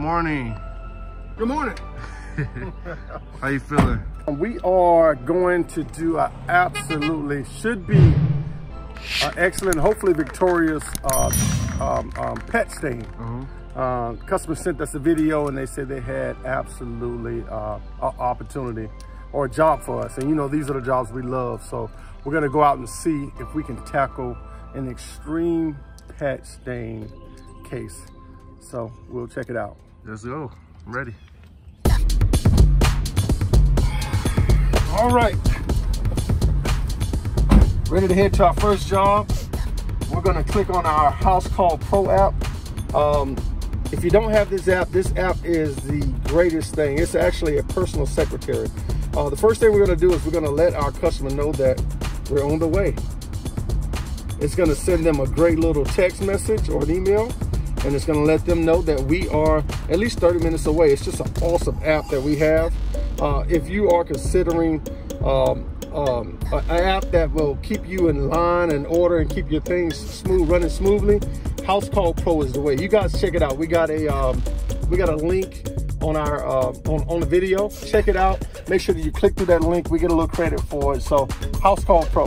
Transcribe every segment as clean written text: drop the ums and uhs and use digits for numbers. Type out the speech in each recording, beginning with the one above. morning. Good morning. How you feeling? We are going to do an absolutely, should be an excellent, hopefully victorious pet stain. Customer sent us a video and they said they had absolutely an opportunity or a job for us. And you know, these are the jobs we love. So we're gonna go out and see if we can tackle an extreme pet stain case. So we'll check it out. Let's go, I'm ready. All right, ready to head to our first job. We're gonna click on our House Call Pro app. If you don't have this app is the greatest thing. It's actually a personal secretary. The first thing we're gonna do is we're gonna let our customer know that we're on the way. It's gonna send them a great little text message or an email, and it's gonna let them know that we are at least 30 minutes away. It's just an awesome app that we have. If you are considering an app that will keep you in line and order and keep your things running smoothly, House Call Pro is the way. You guys check it out. We got a link on our on the video. Check it out. Make sure that you click through that link. We get a little credit for it. So House Call Pro.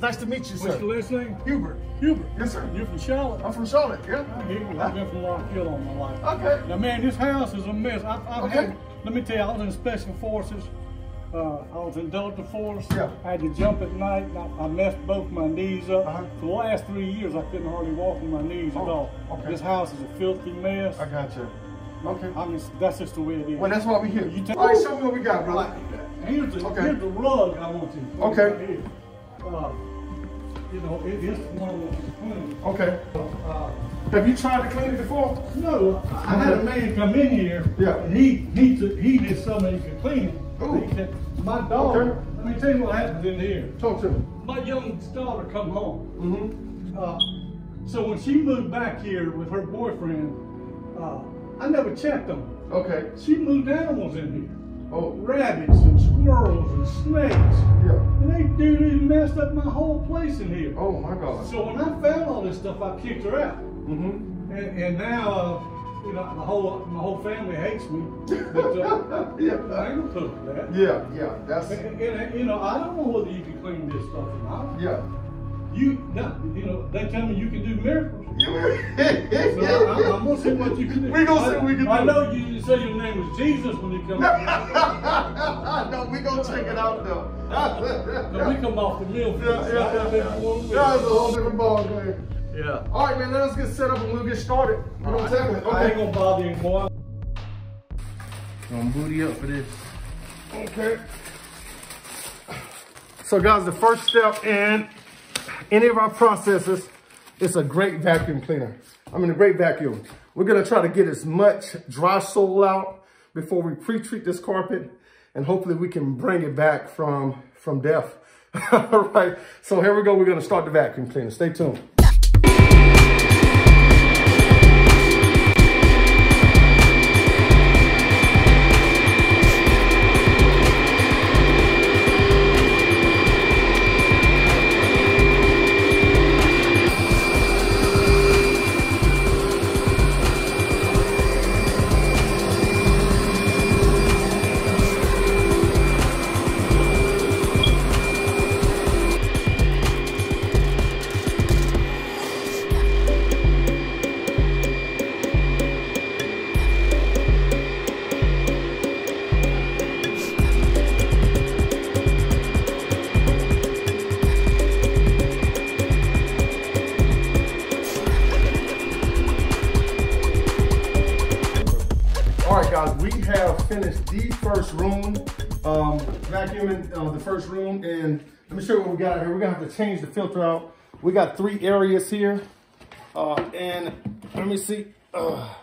Nice to meet you, sir. What's your last name? Hubert. Hubert. Yes, sir. You're from Charlotte? I'm from Charlotte, yeah. I've been from Rock Hill all my life. Okay. Now, man, this house is a mess. I've had, let me tell you, I was in Special Forces. I was in Delta Force. Yeah. I had to jump at night. I messed both my knees up. For the last 3 years, I couldn't hardly walk on my knees at all. Okay. This house is a filthy mess. I got you. Okay. I mean, that's just the way it is. Well, that's why we're here. All right, show me what we got, brother. Here's the rug I want you. Okay. You know, it is one of those clean. Okay. Have you tried to clean it before? No. I had a man come in here. Yeah. And he did something he could clean it. Oh. My daughter. Okay. Let me tell you what happened in here. Talk to me. My young daughter come home. Mm-hmm. So when she moved back here with her boyfriend, I never checked them. Okay. She moved animals in here. Oh. Rabbits and squirrels and snakes. Yeah. And they dude messed up my whole place in here. Oh my God. So when I found all this stuff, I kicked her out. Mm-hmm. And now, you know, my whole family hates me. But, yeah. I ain't gonna look at that. Yeah, yeah. That's. And you know, I don't know whether you can clean this stuff or not. Yeah. You know, they tell me you can do miracles. So I'm gonna see what you can do. We're gonna see what we can do. I know you say your name was Jesus when you come. No, we're gonna check it out though. No, we come off the mill. That's a whole different ball game. Yeah. All right, man. Let us get set up and we'll get started. You know what I'm saying? I ain't gonna bother you, boy. Gonna booty up for this. Okay. So, guys, the first step in any of our processes, it's a great vacuum cleaner. I mean, a great vacuum. We're gonna try to get as much dry soil out before we pre-treat this carpet, and hopefully we can bring it back from death. All right, so here we go. We're gonna start the vacuum cleaner. Stay tuned. Finished the first room, vacuuming the first room, and let me show you what we got out here. We're gonna have to change the filter out. We got 3 areas here, and let me see. All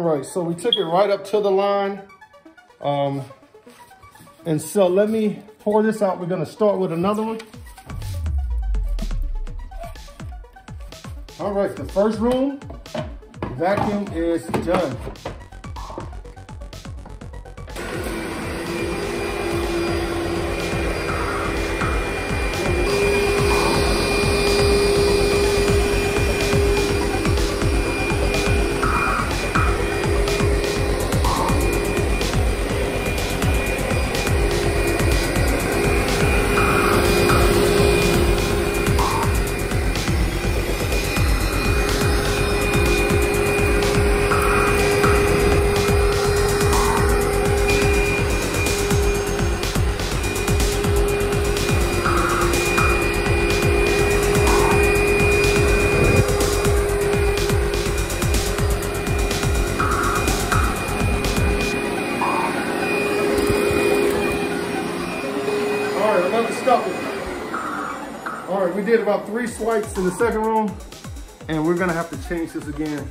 right, so we took it right up to the line. And so let me pour this out. We're gonna start with another one. All right, the first room, vacuum is done. Alright, we did about 3 swipes in the second room, and we're gonna have to change this again.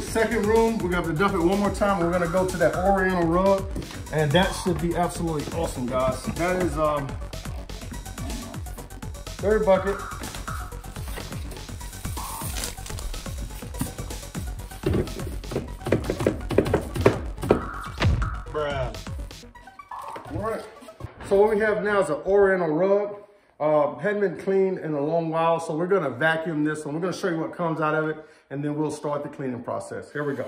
Second room, we're gonna have to dump it one more time. We're gonna go to that oriental rug, and that should be absolutely awesome, guys. That is third bucket. Bruh. All right, so what we have now is an oriental rug. Hadn't been cleaned in a long while, so we're gonna vacuum this one. We're gonna show you what comes out of it, and then we'll start the cleaning process. Here we go.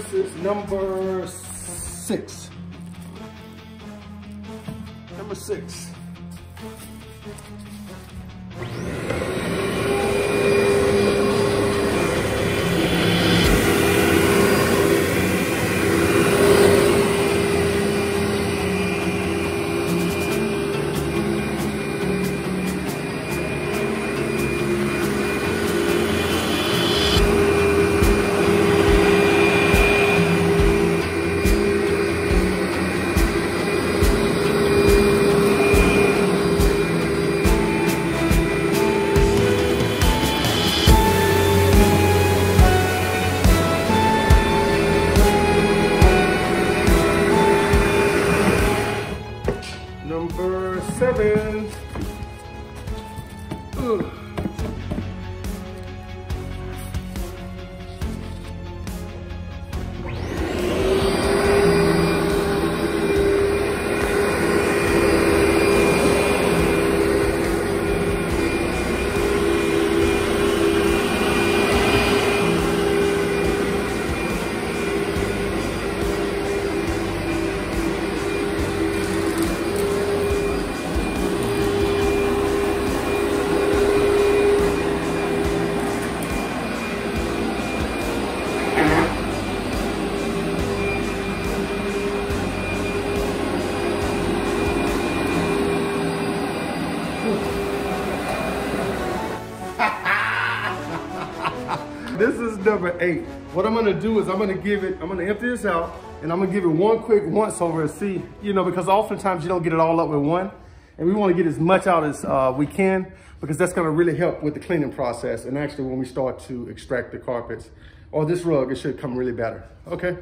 This is number 6. Number 6. Number 7. Ooh. number 8. What I'm gonna do is I'm gonna empty this out, and I'm gonna give it one quick once over and see, you know, because oftentimes you don't get it all up with one. And we wanna get as much out as we can, because that's gonna really help with the cleaning process. And actually when we start to extract the carpets or this rug, it should come really better, okay?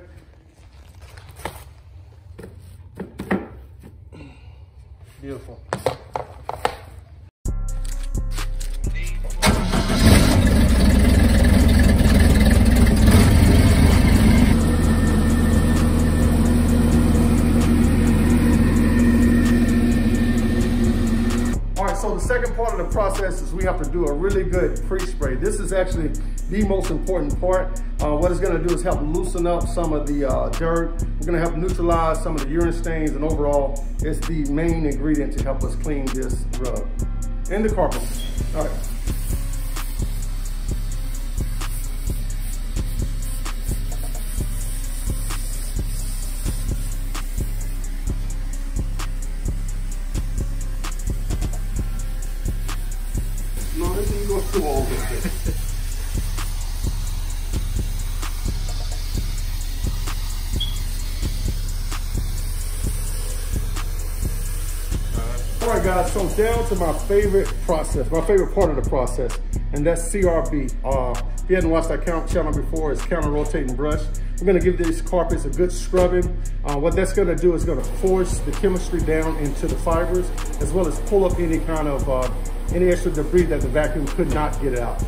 Beautiful. So the second part of the process is we have to do a really good pre-spray. This is actually the most important part. What it's gonna do is help loosen up some of the dirt. We're gonna help neutralize some of the urine stains, and overall, it's the main ingredient to help us clean this rug and the carpet. All right. Alright guys, so down to my favorite process, my favorite part of the process, and that's CRB. If you hadn't watched our channel before, it's counter rotating brush. We're gonna give these carpets a good scrubbing. What that's gonna do is gonna force the chemistry down into the fibers, as well as pull up any kind of any extra debris that the vacuum could not get out.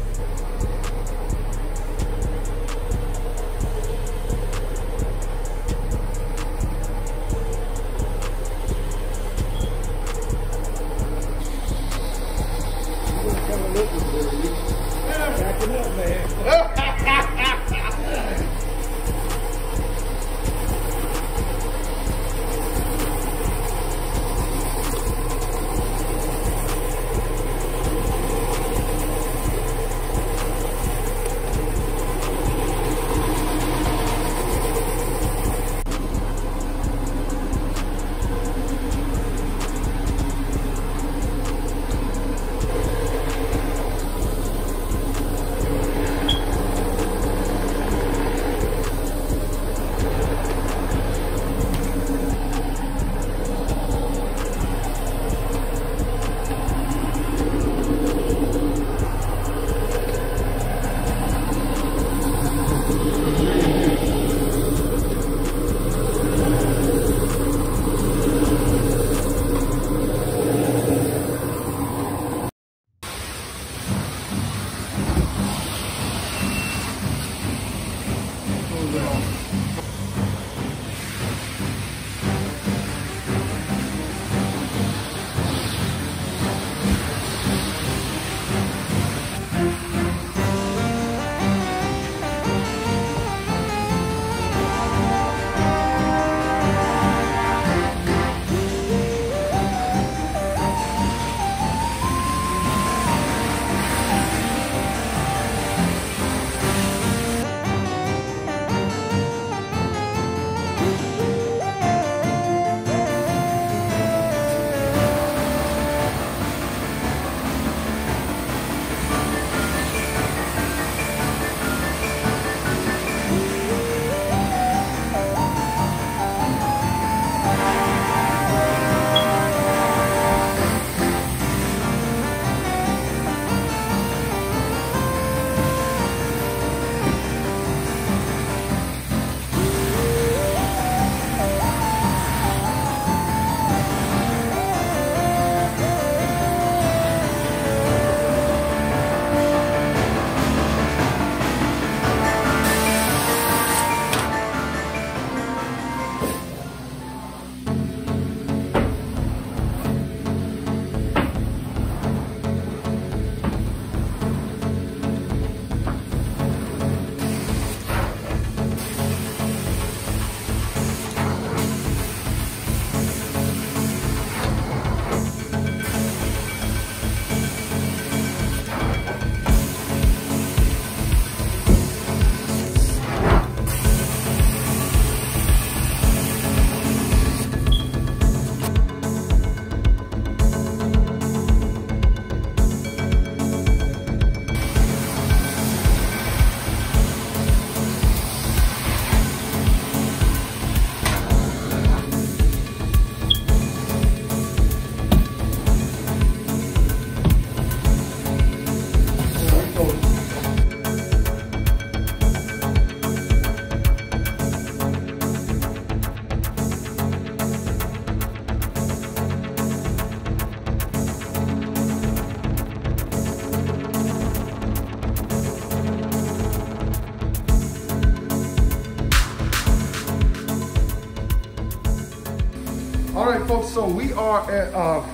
right, folks, so we are at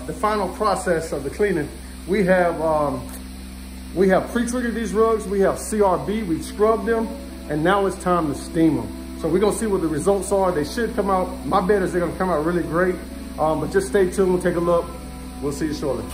the final process of the cleaning. We have pre-treated these rugs, we have CRB, we've scrubbed them, and now it's time to steam them. So we're gonna see what the results are. They should come out, my bet is they're gonna come out really great, but just stay tuned, we'll take a look. We'll see you shortly.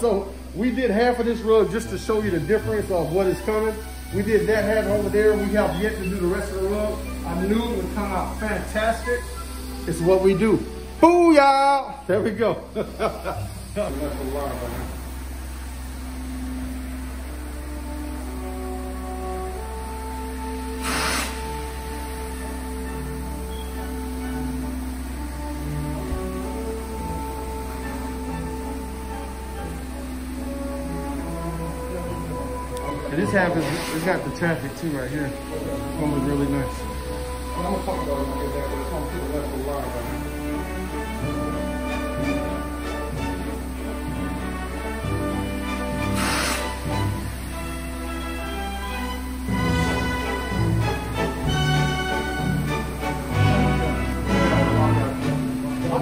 So we did half of this rug just to show you the difference of what is coming. We did that half over there. We have yet to do the rest of the rug. I knew it would come out fantastic. It's what we do. Booyah! There we go. This happens, it's got the traffic too right here. It's gonna look really nice. What I'm gonna talk about when I get back, it's gonna put the left alive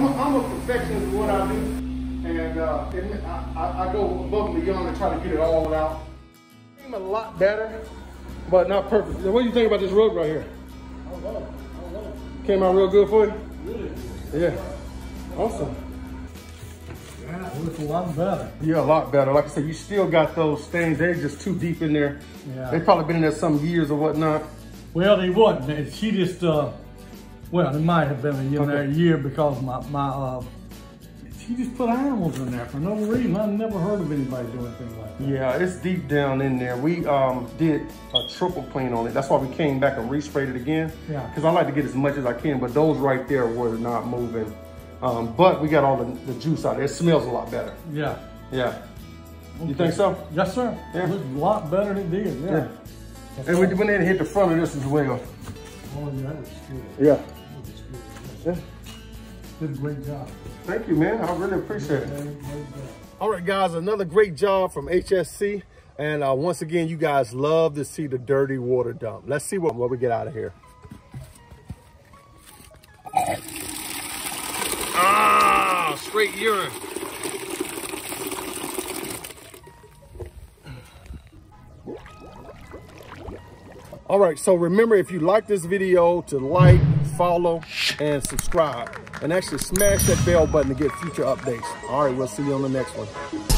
right now. I'm a perfectionist in what I do, and I go above and beyond and try to get it all out. A lot better, but not perfect. What do you think about this rug right here? I love it. I love it. Came out real good for you? Really? Yeah. Awesome. Yeah, it looks a lot better. Yeah, a lot better. Like I said, you still got those stains. They're just too deep in there. Yeah. They've probably been in there some years or whatnot. Well, they wouldn't. She just, well, it might have been in there a year because she just put animals in there for no reason. I've never heard of anybody doing anything like that. Yeah, it's deep down in there. We did a triple clean on it. That's why we came back and resprayed it again. Yeah. Because I like to get as much as I can, but those right there were not moving. But we got all the juice out of it. It smells a lot better. Yeah. Yeah. Okay. You think so? Yes, sir. Yeah. It looks a lot better than it did. Yeah. And we went in and hit the front of this as well. Oh, yeah, that looks good. Yeah. That looks good. Yeah. Did a great job. Thank you, man. I really appreciate it. All right, guys, another great job from HSC. And once again, you guys love to see the dirty water dump. Let's see what we get out of here. Ah, straight urine. All right, so remember, if you like this video, to like, follow, and subscribe. And actually smash that bell button to get future updates. All right, we'll see you on the next one.